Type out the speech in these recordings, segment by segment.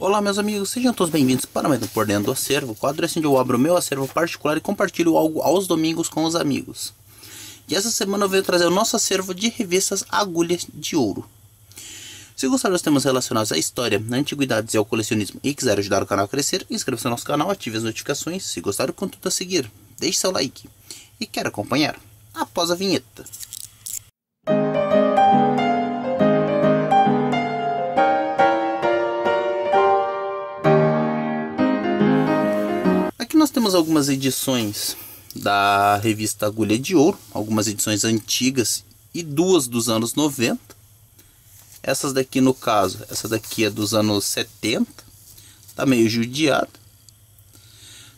Olá meus amigos, sejam todos bem-vindos para mais um Por Dentro do Acervo, quadro onde eu abro o meu acervo particular e compartilho algo aos domingos com os amigos. E essa semana eu venho trazer o nosso acervo de revistas Agulha de Ouro. Se gostar dos temas relacionados à história, antiguidades e ao colecionismo e quiser ajudar o canal a crescer, inscreva-se no nosso canal, ative as notificações, se gostar do conteúdo a seguir, deixe seu like. E quer acompanhar? Após a vinheta. Aqui nós temos algumas edições da revista Agulha de Ouro, algumas edições antigas e duas dos anos 90. Essas daqui, no caso, essa daqui é dos anos 70, tá meio judiada.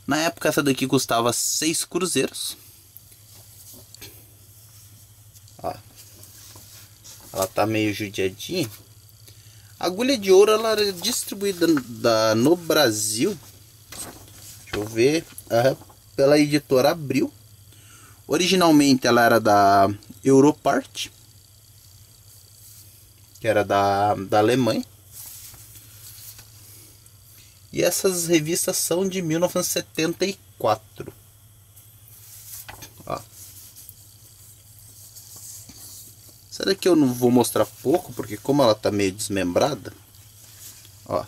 Na época essa daqui custava 6 cruzeiros. Ó, ela tá meio judiadinha. A Agulha de Ouro ela era distribuída no Brasil, deixa eu ver, pela Editora Abril. Originalmente ela era da Europart, que era da Alemanha. E essas revistas são de 1974. Ó. Essa daqui eu não vou mostrar pouco, porque como ela tá meio desmembrada, ó,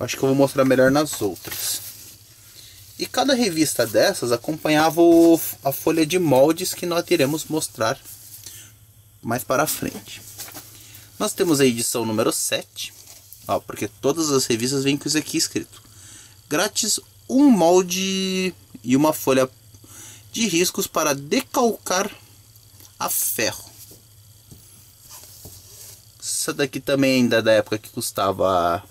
acho que eu vou mostrar melhor nas outras. E cada revista dessas acompanhava a folha de moldes, que nós iremos mostrar mais para frente. Nós temos a edição número 7. Ó, porque todas as revistas vêm com isso aqui escrito. Grátis, um molde e uma folha de riscos para decalcar a ferro. Essa daqui também ainda é da época que custava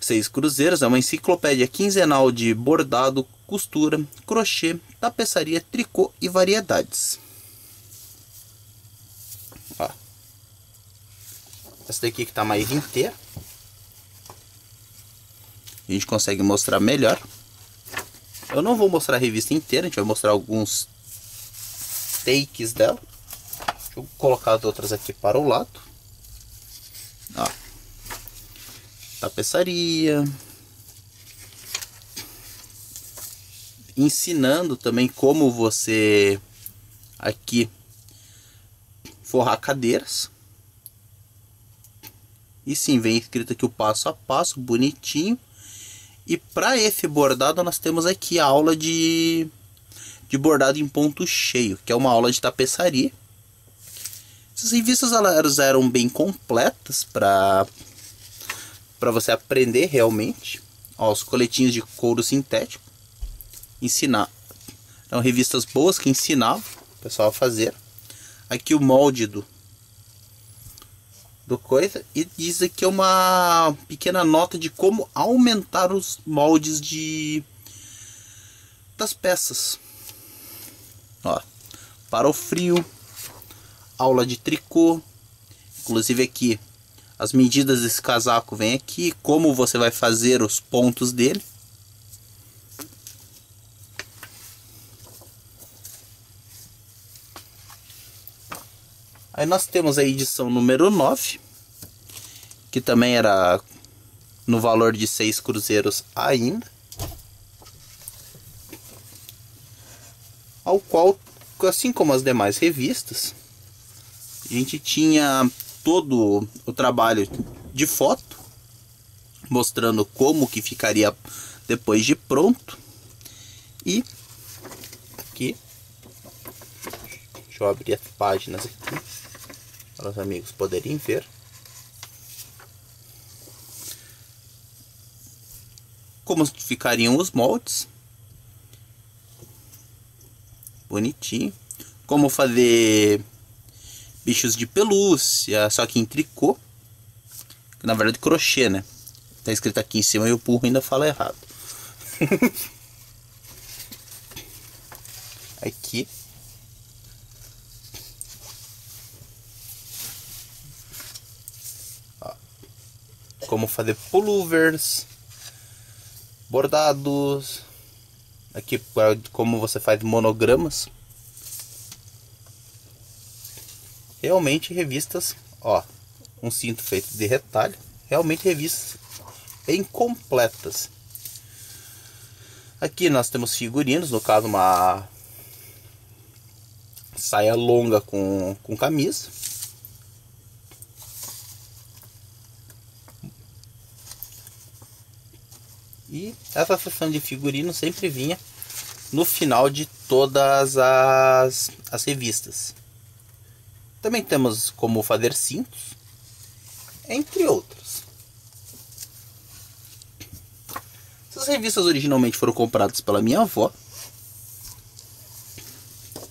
6 cruzeiros. É uma enciclopédia quinzenal de bordado, costura, crochê, tapeçaria, tricô e variedades. Ó. Essa daqui que tá mais inteira, a gente consegue mostrar melhor. Eu não vou mostrar a revista inteira, a gente vai mostrar alguns takes dela. Deixa eu colocar as outras aqui para o lado. Ó. Tapeçaria. Ensinando também como você aqui forrar cadeiras. E sim, vem escrito aqui o passo a passo, bonitinho. E para esse bordado nós temos aqui a aula de bordado em ponto cheio, que é uma aula de tapeçaria. Essas revistas elas eram bem completas para você aprender realmente. Ó, os coletinhos de couro sintético. Ensinar. Eram revistas boas que ensinavam o pessoal a fazer. Aqui o molde do coisa, e diz aqui uma pequena nota de como aumentar os moldes das peças. Ó, para o frio, aula de tricô, inclusive aqui as medidas desse casaco vem aqui, como você vai fazer os pontos dele. Aí nós temos a edição número 9, que também era no valor de 6 cruzeiros ainda, ao qual, assim como as demais revistas, a gente tinha todo o trabalho de foto, mostrando como que ficaria depois de pronto. E aqui, deixa eu abrir as páginas aqui para os amigos poderem ver. Como ficariam os moldes. Bonitinho. Como fazer bichos de pelúcia, só que em tricô. Na verdade crochê, né? Tá escrito aqui em cima e o burro ainda fala errado. Aqui. Como fazer pullovers, bordados, aqui como você faz monogramas. Realmente revistas, ó, um cinto feito de retalho, realmente revistas bem completas. Aqui nós temos figurinos, no caso uma saia longa com camisa. E essa seção de figurino sempre vinha no final de todas as revistas. Também temos como fazer cintos, entre outros. Essas revistas originalmente foram compradas pela minha avó.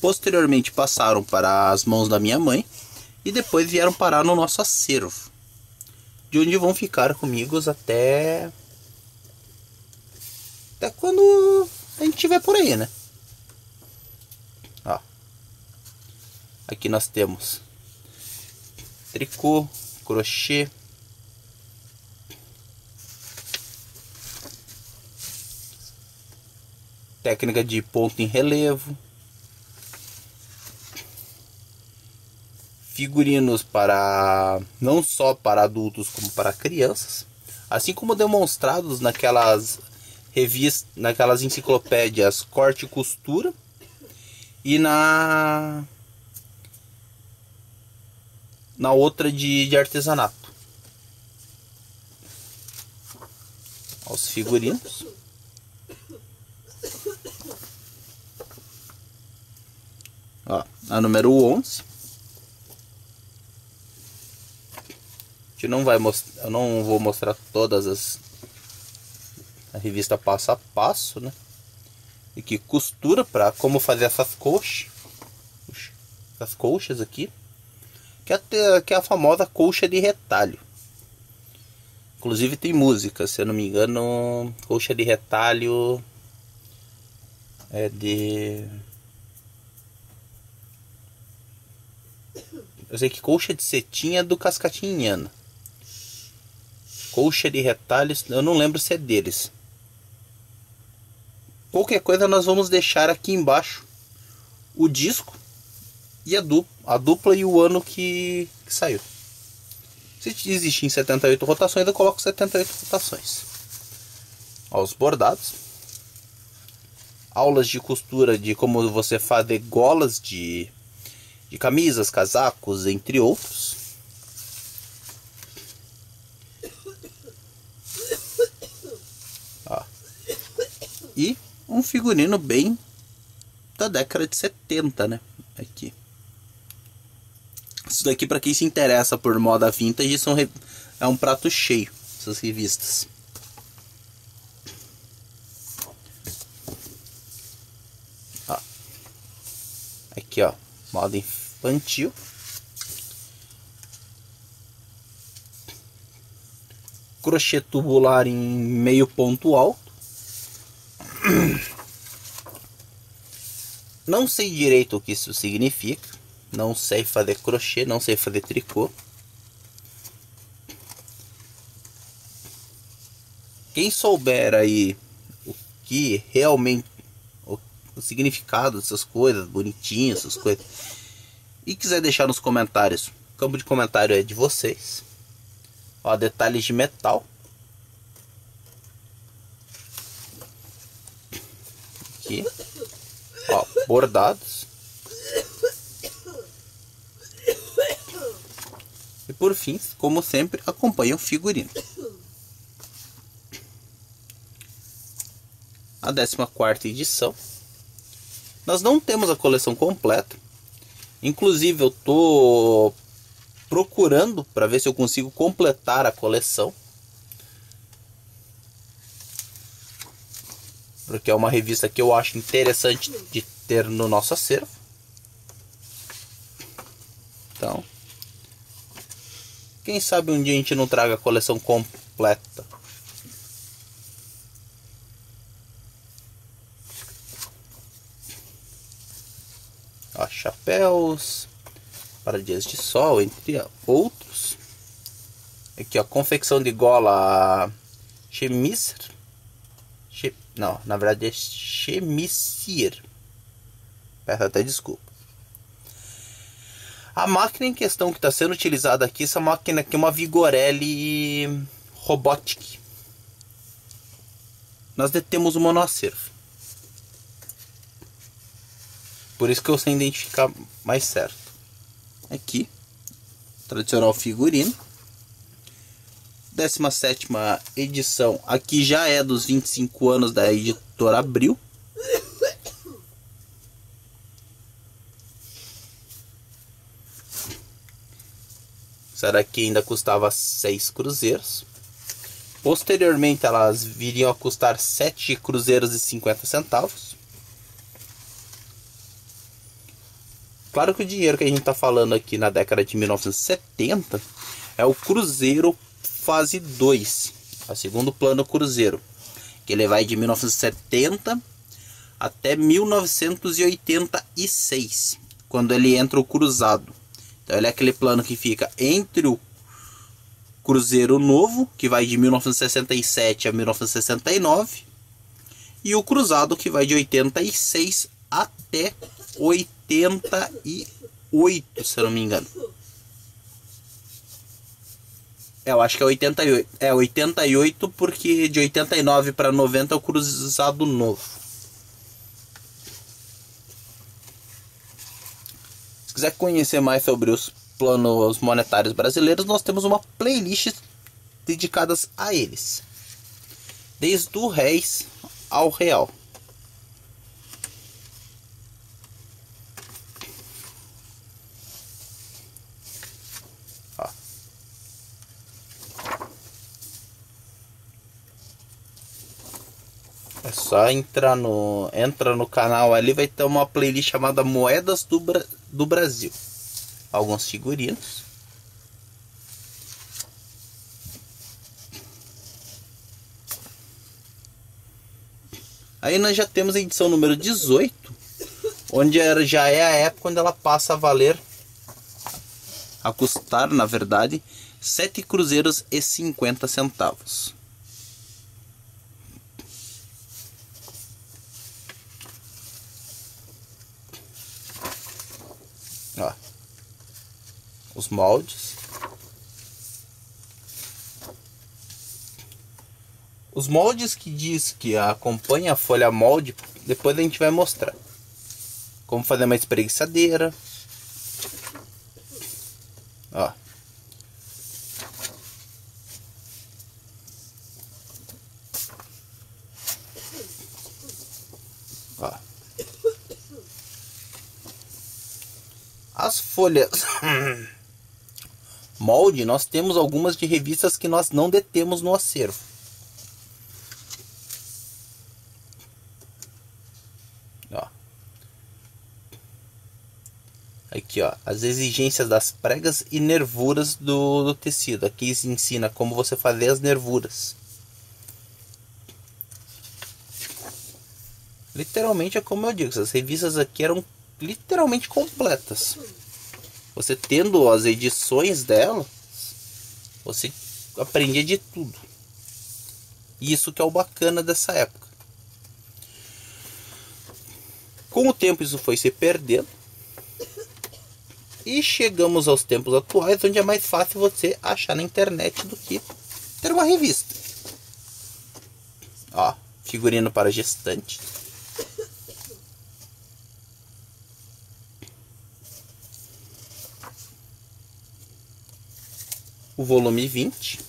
Posteriormente passaram para as mãos da minha mãe. E depois vieram parar no nosso acervo, de onde vão ficar comigo até quando a gente estiver por aí, né? Ó. Aqui nós temos tricô, crochê. Técnica de ponto em relevo. Figurinos para não só para adultos como para crianças. Assim como demonstrados naquelas revistas, naquelas enciclopédias corte e costura e na outra de artesanato. Os figurinos. Ó, a número 11. Eu não vou mostrar todas a revista passo a passo, né? E que costura para como fazer essas colchas aqui, que é a famosa colcha de retalho. Inclusive tem música, se eu não me engano, colcha de retalho é de... Eu sei que colcha de cetim é do Cascatinhana. Colcha de retalhos, eu não lembro se é deles. Qualquer coisa nós vamos deixar aqui embaixo o disco e a dupla e o ano que saiu. Se existem 78 rotações, eu coloco 78 rotações. Ó, os bordados. Aulas de costura de como você fazer golas de camisas, casacos, entre outros. Ó. E um figurino bem da década de 70, né? Aqui. Isso daqui, para quem se interessa por moda vintage, é um prato cheio, essas revistas. Ó. Aqui, ó. Moda infantil. Crochê tubular em meio ponto alto. Não sei direito o que isso significa. Não sei fazer crochê, não sei fazer tricô. Quem souber aí o que realmente... o significado dessas coisas, bonitinhas, essas coisas, e quiser deixar nos comentários, o campo de comentário é de vocês. Ó, detalhes de metal. Aqui. Ó, bordados. E por fim, como sempre, acompanha o figurino. A 14ª edição. Nós não temos a coleção completa. Inclusive eu tô procurando para ver se eu consigo completar a coleção, porque é uma revista que eu acho interessante de ter no nosso acervo. Então, quem sabe um dia a gente não traga a coleção completa. Ó, chapéus, para dias de sol, entre outros. Aqui, ó, confecção de gola chemiser. Não, na verdade é chemisier. Peço até desculpa. A máquina em questão que está sendo utilizada aqui, essa máquina aqui é uma Vigorelli Robotic. Nós detemos uma no acervo. Por isso que eu sei identificar mais certo. Aqui, tradicional figurino. 17ª edição. Aqui já é dos 25 anos da Editora Abril. Essa daqui ainda custava 6 cruzeiros. Posteriormente elas viriam a custar 7 cruzeiros e 50 centavos. Claro que o dinheiro que a gente está falando aqui na década de 1970 é o cruzeiro fase 2, a segundo plano cruzeiro, que ele vai de 1970 até 1986, quando ele entra o cruzado. Então ele é aquele plano que fica entre o cruzeiro novo, que vai de 1967 a 1969, e o cruzado, que vai de 86 até 88, se eu não me engano. Eu acho que é 88. É 88 porque de 89 para 90 é o cruzado novo. Se quiser conhecer mais sobre os planos monetários brasileiros, nós temos uma playlist dedicadas a eles. Desde o réis ao real. É só entrar entra no canal ali, vai ter uma playlist chamada Moedas do Brasil. Alguns figurinos. Aí nós já temos a edição número 18, onde já é a época onde ela passa a valer, a custar, na verdade, 7 cruzeiros e 50 centavos. Ó, os moldes. Os moldes que diz que acompanha a folha molde, depois a gente vai mostrar. Como fazer uma espreguiçadeira. Ó. As folhas molde, nós temos algumas de revistas que nós não detemos no acervo. Ó. Aqui, ó, as exigências das pregas e nervuras do tecido. Aqui se ensina como você fazer as nervuras. Literalmente é como eu digo, essas revistas aqui eram literalmente completas. Você tendo as edições dela, você aprendia de tudo. E isso que é o bacana dessa época. Com o tempo isso foi se perdendo. E chegamos aos tempos atuais, onde é mais fácil você achar na internet do que ter uma revista. Ó, figurino para gestante. O volume 20.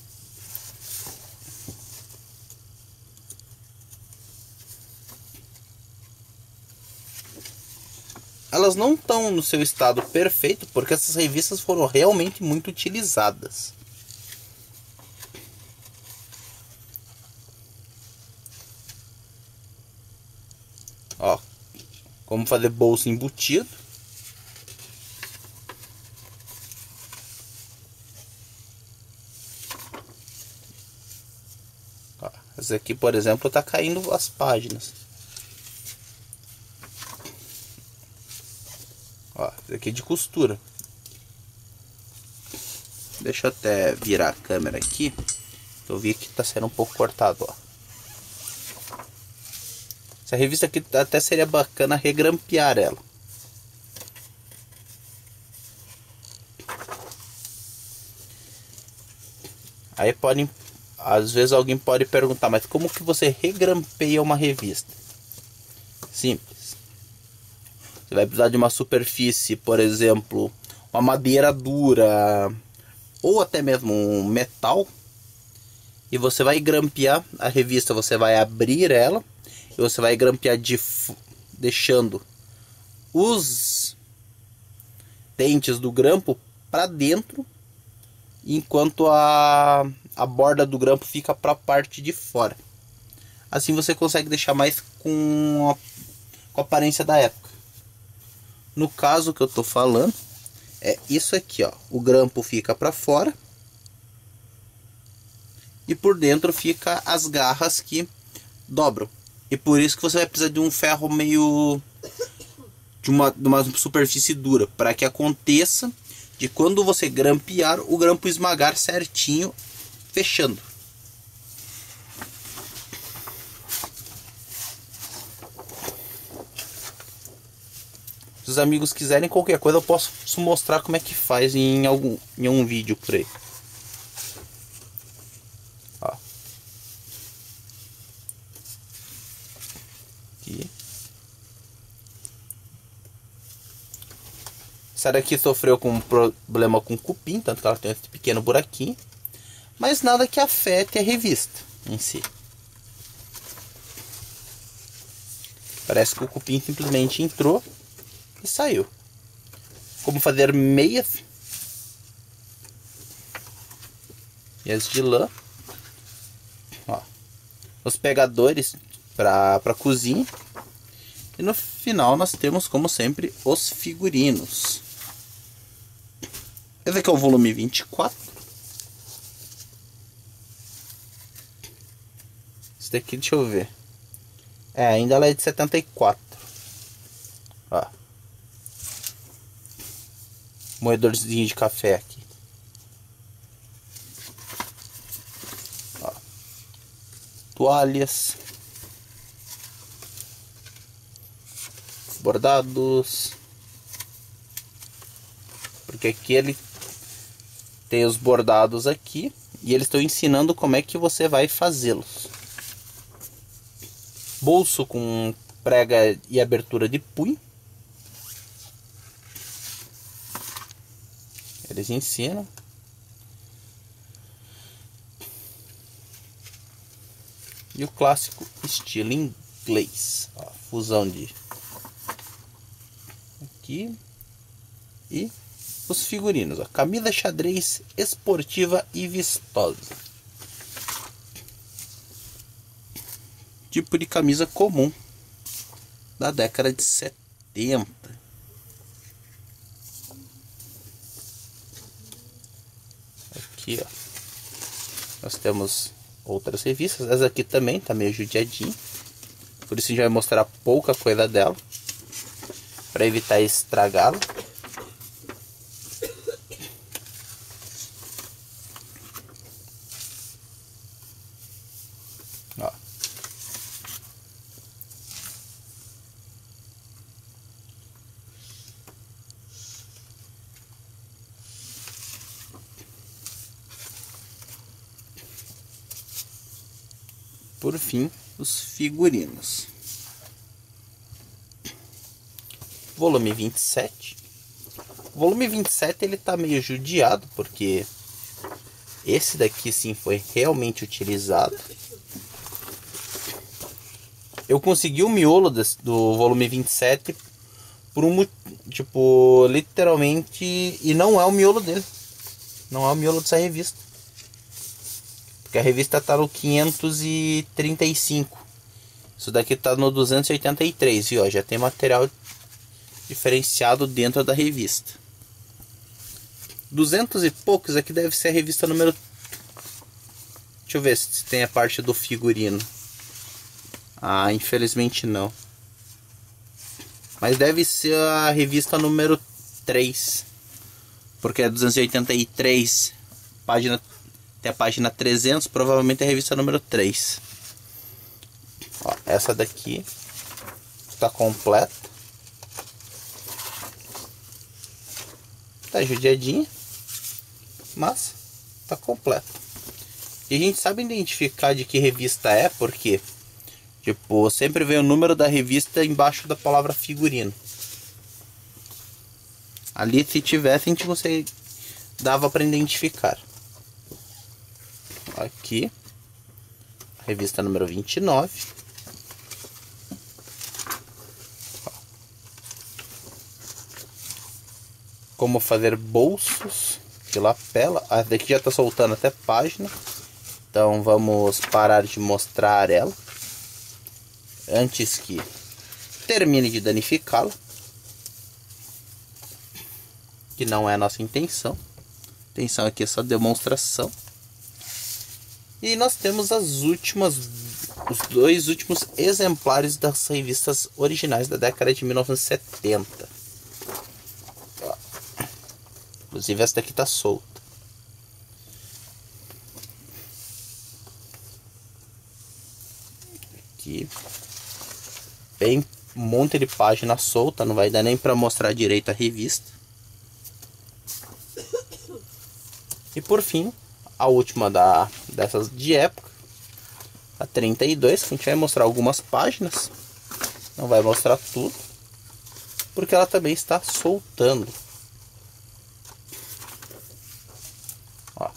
Elas não estão no seu estado perfeito, porque essas revistas foram realmente muito utilizadas. Ó, como fazer bolso embutido. Aqui, por exemplo, tá caindo as páginas. Ó, esse aqui é de costura. Deixa eu até virar a câmera aqui. Eu vi que tá sendo um pouco cortado, ó. Essa revista aqui até seria bacana regrampear ela. Aí podem, às vezes alguém pode perguntar, mas como que você regrampeia uma revista? Simples. Você vai precisar de uma superfície, por exemplo, uma madeira dura ou até mesmo um metal. E você vai grampear a revista, você vai abrir ela e você vai grampear deixando os dentes do grampo para dentro, enquanto a borda do grampo fica para a parte de fora. Assim você consegue deixar mais com a aparência da época. No caso que eu tô falando é isso aqui, ó. O grampo fica para fora e por dentro fica as garras que dobram. E por isso que você vai precisar de um ferro meio... De uma superfície dura, para que aconteça de quando você grampear, o grampo esmagar certinho, fechando. Se os amigos quiserem qualquer coisa, eu posso mostrar como é que faz em um vídeo por aí. Essa daqui sofreu com um problema com cupim, tanto que ela tem esse pequeno buraquinho, mas nada que afete a revista em si. Parece que o cupim simplesmente entrou e saiu. Como fazer meias e as de lã. Ó, os pegadores para cozinha. E no final nós temos, como sempre, os figurinos. Esse aqui é o volume 24. Esse daqui, deixa eu ver. É, ainda ela é de 74. Ó. Moedorzinho de café aqui. Ó. Toalhas. Bordados. Porque aqui ele... tem os bordados aqui e eles estão ensinando como é que você vai fazê-los. Bolso com prega e abertura de punho. Eles ensinam. E o clássico estilo inglês. Ó, fusão de... aqui. E... os figurinos, ó, camisa xadrez esportiva e vistosa. Tipo de camisa comum da década de 70. Aqui, ó, nós temos outras revistas. Essa aqui também tá meio judiadinha, por isso a gente vai mostrar pouca coisa dela para evitar estragá-la. Por fim, os figurinos. Volume 27. O volume 27 ele tá meio judiado, porque esse daqui sim foi realmente utilizado. Eu consegui o miolo do volume 27 por um tipo, literalmente, e não é o miolo dele. Não é o miolo dessa revista. A revista tá no 535. Isso daqui tá no 283. E ó, já tem material diferenciado dentro da revista. 200 e poucos aqui deve ser a revista número... deixa eu ver se tem a parte do figurino. Ah, infelizmente não. Mas deve ser a revista número 3. Porque é 283. Página... a página 300, provavelmente é a revista número 3. Ó, essa daqui está completa, tá judiadinha, mas tá completa. E a gente sabe identificar de que revista é, porque tipo, sempre vem o número da revista embaixo da palavra figurino. Ali, se tivesse, a gente consegue, dava para identificar. Aqui, revista número 29. Como fazer bolsos de lapela. Ah, daqui já está soltando até página. Então vamos parar de mostrar ela antes que termine de danificá-la, que não é a nossa intenção. A intenção aqui é só demonstração. E nós temos as últimas, os dois últimos exemplares das revistas originais da década de 1970. Inclusive essa daqui está solta. Aqui. Bem, um monte de página solta, não vai dar nem para mostrar direito a revista. E por fim, a última dessas de época, a 32, que a gente vai mostrar algumas páginas. Não vai mostrar tudo, porque ela também está soltando. Ó.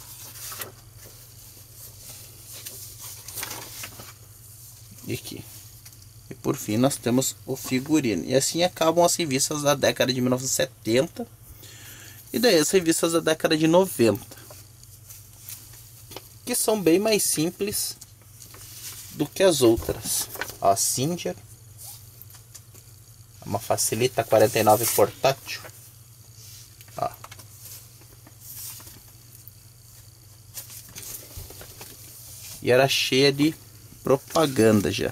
E aqui. E por fim nós temos o figurino. E assim acabam as revistas da década de 1970. E daí as revistas da década de 90. Que são bem mais simples do que as outras. A Singer, uma Facilita 49 portátil. Ó. E era cheia de propaganda já.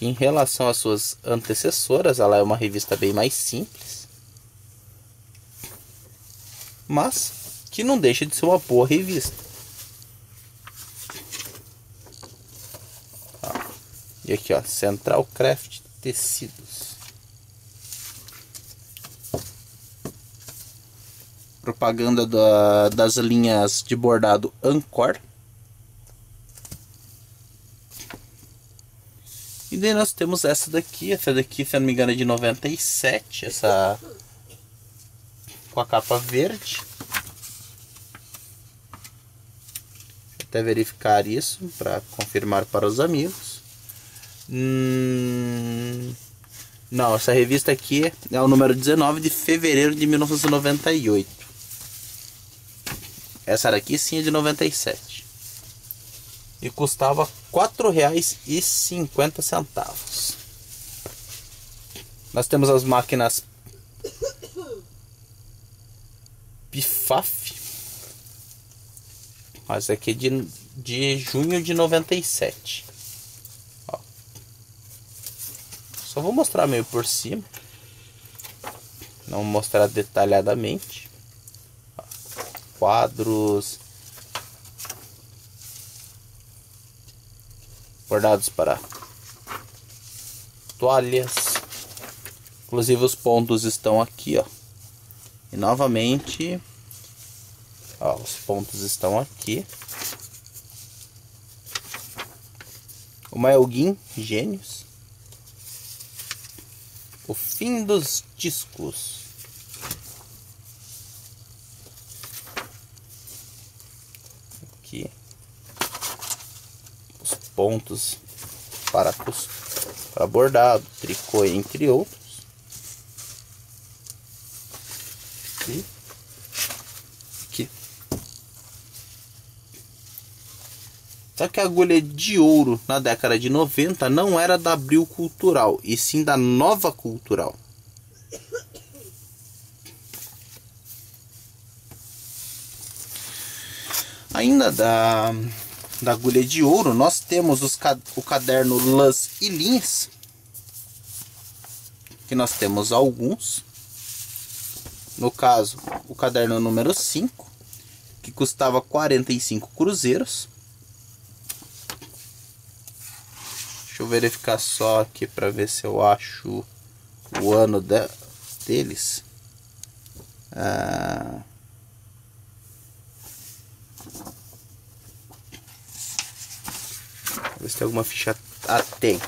Em relação às suas antecessoras, ela é uma revista bem mais simples, mas que não deixa de ser uma boa revista. Ó, e aqui, ó, Central Craft Tecidos. Propaganda das linhas de bordado Ancor. E daí nós temos essa daqui, se eu não me engano, é de 97, essa com a capa verde. Vou até verificar isso para confirmar para os amigos. Não, essa revista aqui é o número 19 de fevereiro de 1998. Essa daqui sim é de 97. E custava R$ 4,50. Nós temos as máquinas PFAF. Essa aqui é de junho de 97. Ó. Só vou mostrar meio por cima. Não vou mostrar detalhadamente. Ó. Quadros. Bordados para toalhas. Inclusive os pontos estão aqui, ó. E novamente, ó, os pontos estão aqui. O Maelguin Gênios. O fim dos discos. Aqui. Pontos para bordado, tricô, entre outros. Aqui. Aqui. Só que a Agulha de Ouro na década de 90 não era da Abril Cultural, e sim da Nova Cultural. Ainda da Agulha de Ouro, nós temos o caderno Lãs e Linhas, que nós temos alguns. No caso, o caderno número 5, que custava 45 cruzeiros. Deixa eu verificar só aqui para ver se eu acho o ano deles. Vamos ver se tem alguma ficha. Ah, tem.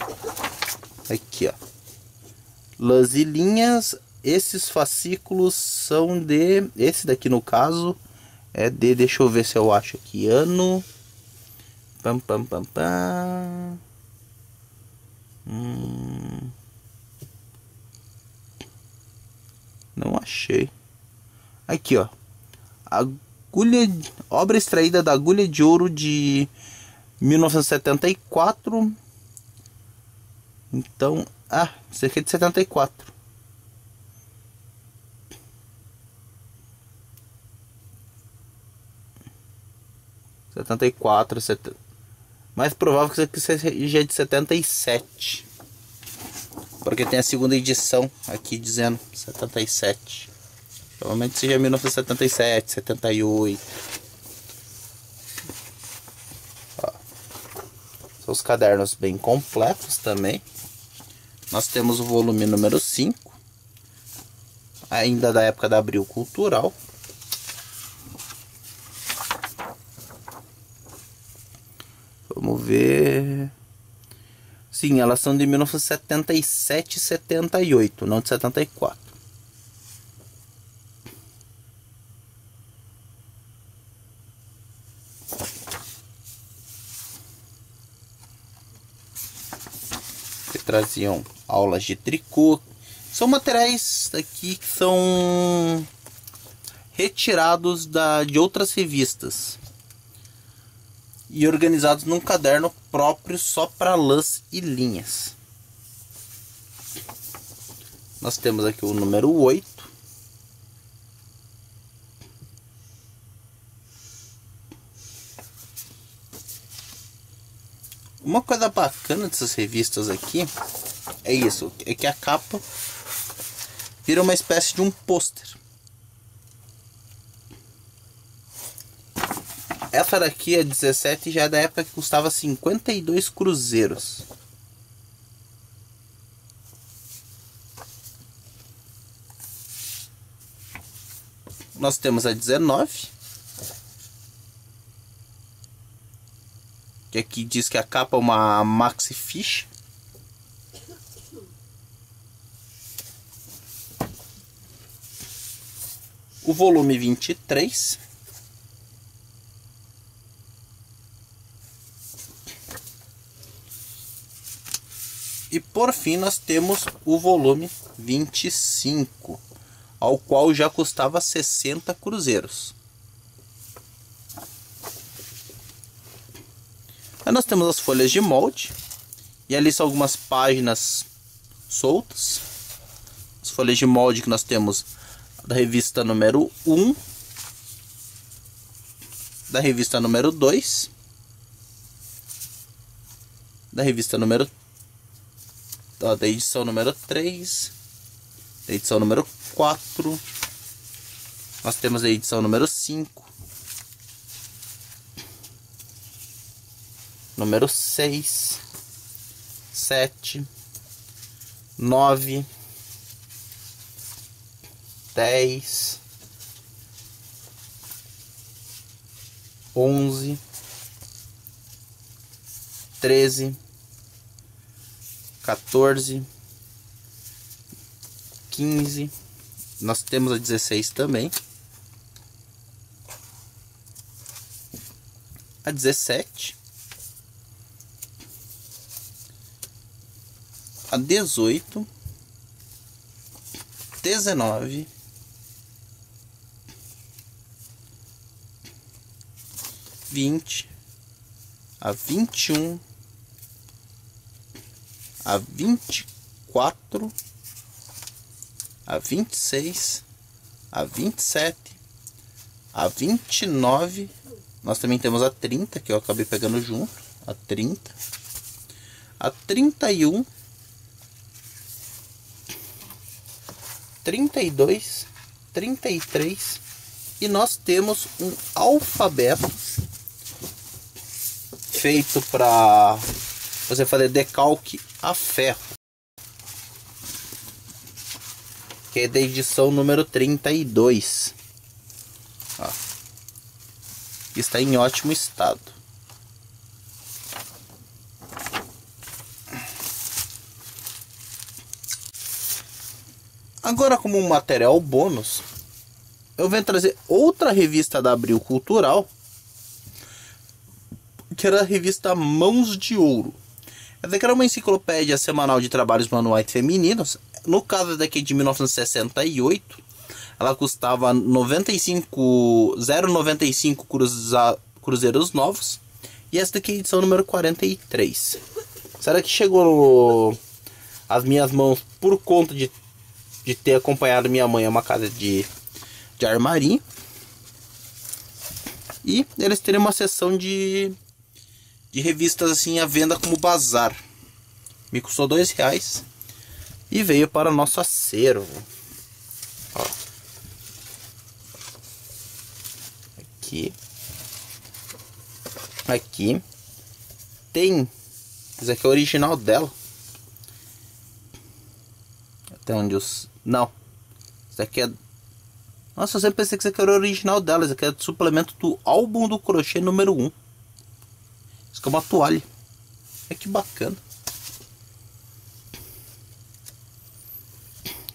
Aqui, ó. Lãs e linhas. Esses fascículos são de... Esse daqui, no caso, é de... Deixa eu ver se eu acho aqui. Ano... Pam, pam, pam, pam. Não achei. Aqui, ó. Agulha... Obra extraída da Agulha de Ouro de 1974. Então... Ah, isso aqui é de 74. Mais provável que isso seja de 77. Porque tem a segunda edição aqui dizendo 77. Provavelmente seja 1977, 78. Ó. São os cadernos bem completos também. Nós temos o volume número 5. Ainda da época da Abril Cultural. Vamos ver... Sim, elas são de 1977 e 78, não de 74. Que traziam aulas de tricô. São materiais aqui que são retirados de outras revistas e organizados num caderno próprio só para lãs e linhas. Nós temos aqui o número 8. Uma coisa bacana dessas revistas aqui é isso, é que a capa vira uma espécie de um pôster. Essa daqui é 17 e já é da época que custava 52 cruzeiros. Nós temos a 19. Que aqui diz que a capa é uma maxi ficha. O volume 23. E por fim nós temos o volume 25, ao qual já custava 60 cruzeiros. Aí nós temos as folhas de molde, e ali são algumas páginas soltas. As folhas de molde que nós temos da revista número 1, da revista número 2, da revista número 3. Da edição número 3, da edição número 4, nós temos a edição número 5, número 6, 7, 9, 10, 11, 13, 14, 15, nós temos a 16 também, a 17, a 18, 19, 20, a 21, a 24, a 26, a 27, a 29, nós também temos a 30, que eu acabei pegando junto, a 30, a 31, 32, 33, e nós temos um alfabeto feito para você fazer decalque a ferro. que é da edição número 32. Ó. Está em ótimo estado. Agora, como um material bônus, eu venho trazer outra revista da Abril Cultural, que era a revista Mãos de Ouro. Essa aqui era uma enciclopédia semanal de trabalhos manuais femininos. No caso daqui de 1968, ela custava 0,95 cruzeiros novos. E essa daqui é a edição número 43. Será que chegou às minhas mãos por conta de ter acompanhado minha mãe a uma casa de armarinho? E eles teriam uma seção de revistas assim à venda como bazar. Me custou R$2 e veio para o nosso acervo. Ó. Aqui tem, isso aqui é o original dela. Até onde os... Não, isso aqui é... Nossa, eu sempre pensei que isso aqui era o original dela. Isso aqui é do suplemento do álbum do crochê número 1. Isso aqui é uma toalha. Olha que bacana.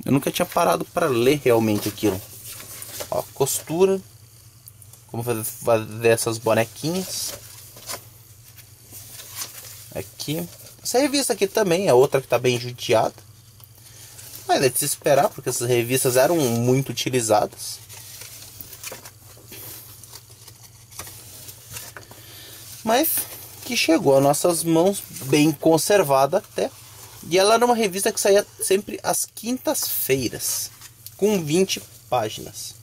Eu nunca tinha parado para ler realmente aquilo. Ó, costura. Como fazer essas bonequinhas. Aqui. Essa revista aqui também é outra que está bem judiada. Mas é de se esperar, porque essas revistas eram muito utilizadas. Mas que chegou às nossas mãos bem conservada até. E ela era uma revista que saía sempre às quintas-feiras, com 20 páginas.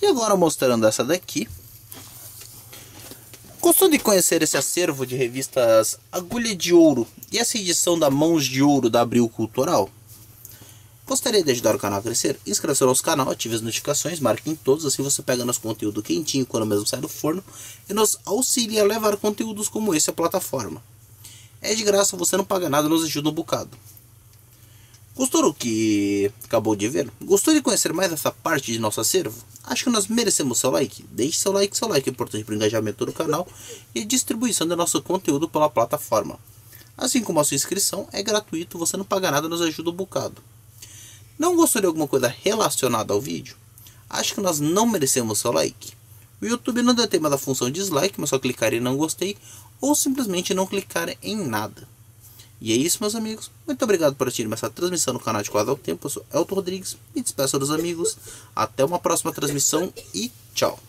E agora mostrando essa daqui. Gostou de conhecer esse acervo de revistas Agulha de Ouro e essa edição da Mãos de Ouro da Abril Cultural? Gostaria de ajudar o canal a crescer? Inscreva-se no nosso canal, ative as notificações, marque em todos, assim você pega nosso conteúdo quentinho quando mesmo sai do forno e nos auxilia a levar conteúdos como esse à plataforma. É de graça, você não paga nada, nos ajuda um bocado. Gostou do que acabou de ver? Gostou de conhecer mais essa parte de nosso acervo? Acho que nós merecemos seu like. Deixe seu like é importante para o engajamento do canal e distribuição do nosso conteúdo pela plataforma. Assim como a sua inscrição é gratuito, você não paga nada, nos ajuda um bocado. Não gostou de alguma coisa relacionada ao vídeo? Acho que nós não merecemos seu like. O YouTube não detém mais a função dislike, mas só clicar em não gostei ou simplesmente não clicar em nada. E é isso, meus amigos. Muito obrigado por assistir essa transmissão no canal Antiquados Ao Tempo. Eu sou Elton Rodrigues. Me despeço dos amigos. Até uma próxima transmissão e tchau.